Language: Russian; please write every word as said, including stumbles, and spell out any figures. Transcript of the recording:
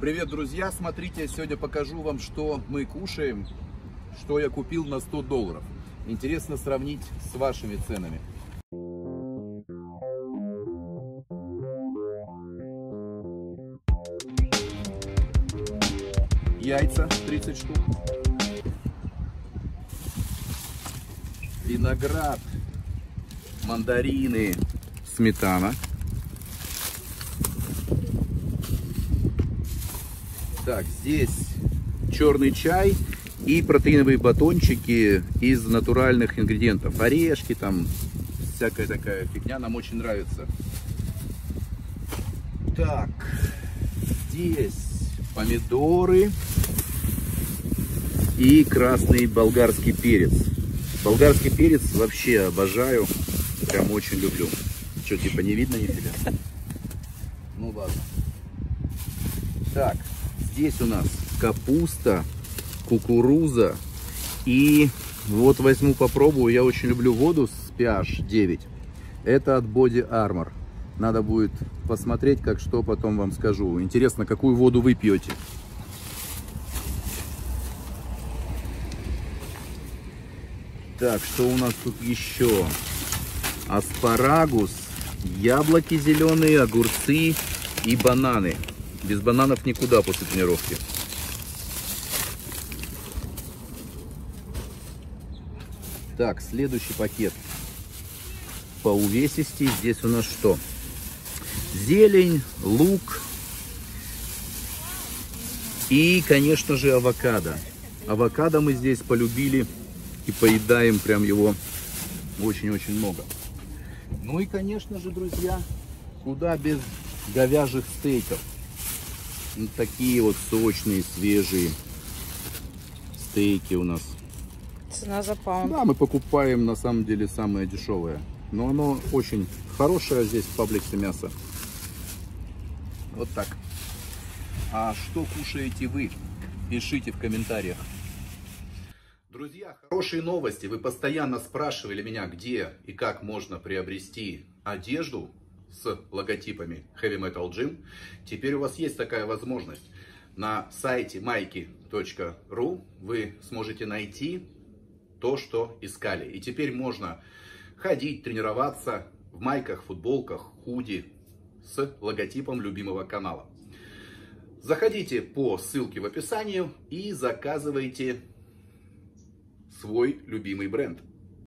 Привет, друзья! Смотрите, сегодня покажу вам, что мы кушаем, что я купил на сто долларов. Интересно сравнить с вашими ценами. Яйца тридцать штук. Виноград, мандарины, сметана. Так, здесь черный чай и протеиновые батончики из натуральных ингредиентов. Орешки, там всякая такая фигня, нам очень нравится. Так, здесь помидоры и красный болгарский перец. Болгарский перец вообще обожаю, прям очень люблю. Что, типа не видно нифига? Ну ладно. Так. Здесь у нас капуста, кукуруза и вот возьму попробую. Я очень люблю воду с пэ аш девять. Это от Body Armor. Надо будет посмотреть, как что потом вам скажу. Интересно, какую воду вы пьете. Так, что у нас тут еще? Аспарагус, яблоки зеленые, огурцы и бананы. Без бананов никуда после тренировки. Так, следующий пакет. По увесисти здесь у нас что? Зелень, лук и, конечно же, авокадо. Авокадо мы здесь полюбили и поедаем прям его очень-очень много. Ну и, конечно же, друзья, куда без говяжьих стейков. Такие вот сочные, свежие стейки у нас. Цена за паунд. Да, мы покупаем на самом деле самое дешевое. Но оно очень хорошее здесь в Пабликсе мясо. Вот так. А что кушаете вы? Пишите в комментариях. Друзья, хорошие новости. Вы постоянно спрашивали меня, где и как можно приобрести одежду с логотипами Heavy Metal Gym. Теперь у вас есть такая возможность. На сайте майки точка ру вы сможете найти то, что искали. И теперь можно ходить, тренироваться в майках, футболках, худи с логотипом любимого канала. Заходите по ссылке в описании и заказывайте свой любимый бренд.